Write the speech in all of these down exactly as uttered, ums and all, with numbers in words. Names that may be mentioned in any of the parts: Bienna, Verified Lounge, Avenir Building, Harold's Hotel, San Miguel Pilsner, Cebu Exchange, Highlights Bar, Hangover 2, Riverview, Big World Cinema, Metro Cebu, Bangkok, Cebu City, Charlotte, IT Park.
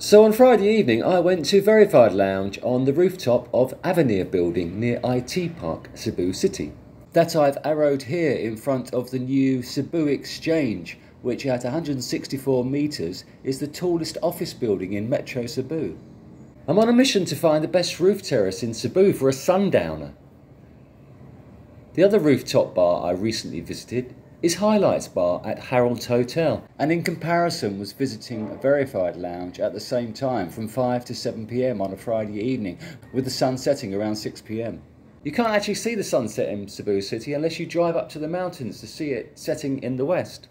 So on Friday evening I went to Verified Lounge on the rooftop of Avenir Building near I T Park, Cebu City. That I've arrowed here in front of the new Cebu Exchange, which at one hundred sixty-four metres is the tallest office building in Metro Cebu. I'm on a mission to find the best roof terrace in Cebu for a sundowner. The other rooftop bar I recently visited is Highlights Bar at Harold's Hotel, and in comparison was visiting a Verified Lounge at the same time from five to seven p m on a Friday evening, with the sun setting around six p m. You can't actually see the sunset in Cebu City unless you drive up to the mountains to see it setting in the west.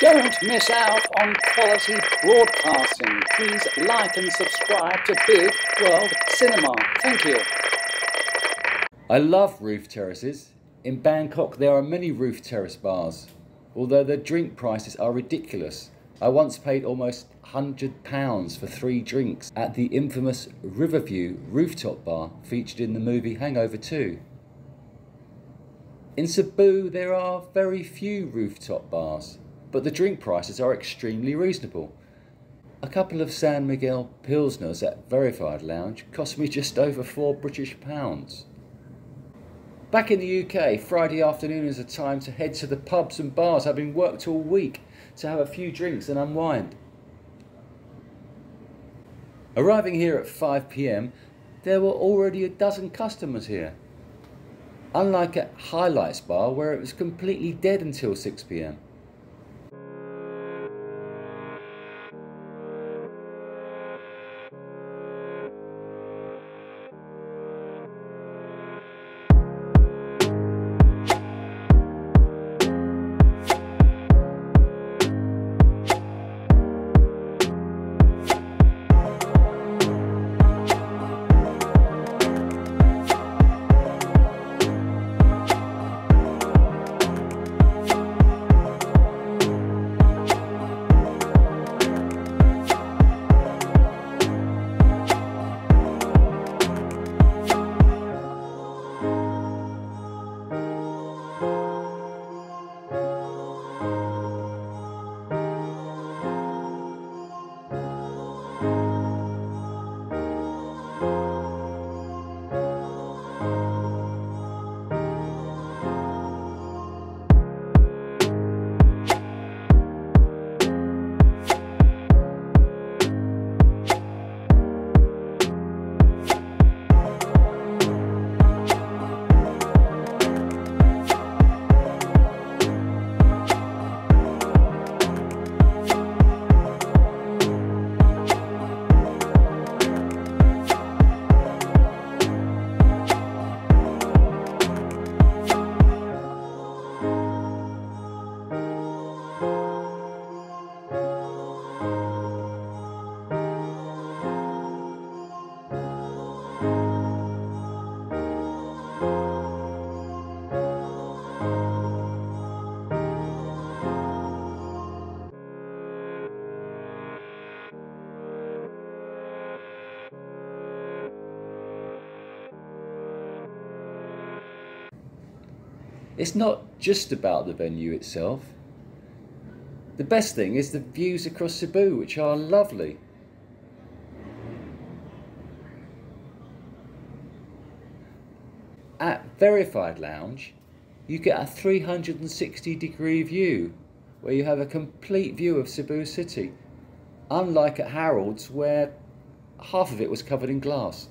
Don't miss out on quality broadcasting. Please like and subscribe to Big World Cinema. Thank you. I love roof terraces. In Bangkok there are many roof terrace bars, although their drink prices are ridiculous. I once paid almost one hundred pounds for three drinks at the infamous Riverview rooftop bar featured in the movie Hangover two. In Cebu there are very few rooftop bars, but the drink prices are extremely reasonable. A couple of San Miguel Pilsners at Verified Lounge cost me just over four British pounds. Back in the U K, Friday afternoon is a time to head to the pubs and bars, having worked all week, to have a few drinks and unwind. Arriving here at five p m, there were already a dozen customers here, unlike at Highlights Bar where it was completely dead until six p m. It's not just about the venue itself. The best thing is the views across Cebu, which are lovely. At Verified Lounge, you get a three hundred sixty degree view, where you have a complete view of Cebu City, unlike at Harold's, where half of it was covered in glass.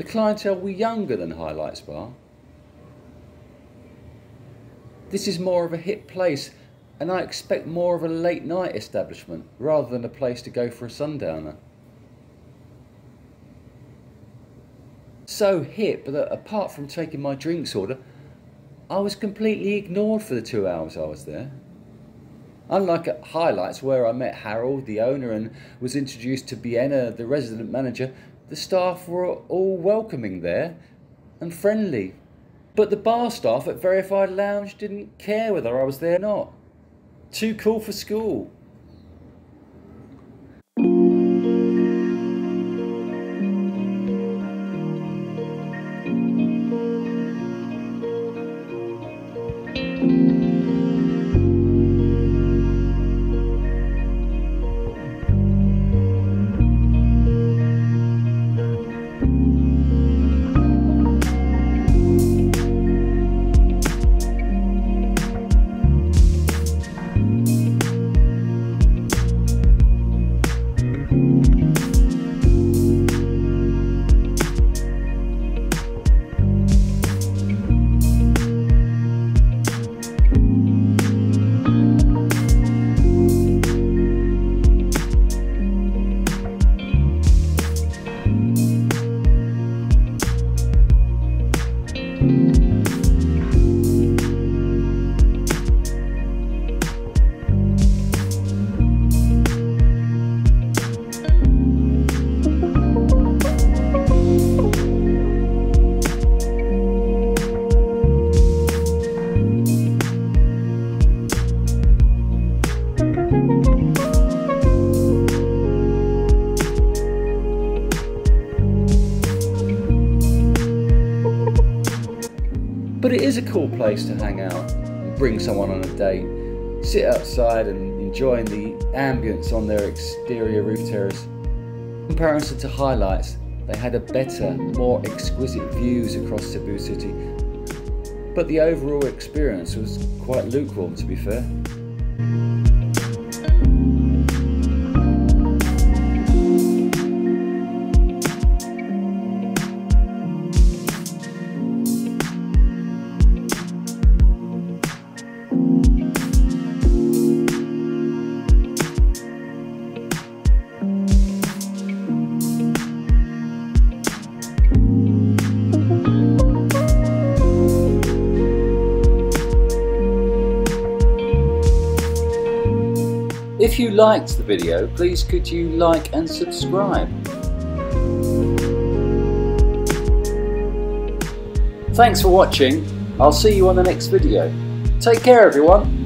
The clientele were younger than Highlights Bar. This is more of a hip place, and I expect more of a late night establishment rather than a place to go for a sundowner. So hip that apart from taking my drinks order, I was completely ignored for the two hours I was there. Unlike at Highlights, where I met Harold, the owner, and was introduced to Bienna, the resident manager, the staff were all welcoming there and friendly, but the bar staff at Verified Lounge didn't care whether I was there or not. Too cool for school. But it is a cool place to hang out and bring someone on a date, sit outside and enjoying the ambience on their exterior roof terrace. In comparison to Highlights, they had a better, more exquisite views across Cebu City, but the overall experience was quite lukewarm, to be fair. If you liked the video, please could you like and subscribe. Thanks for watching. I'll see you on the next video. Take care, everyone.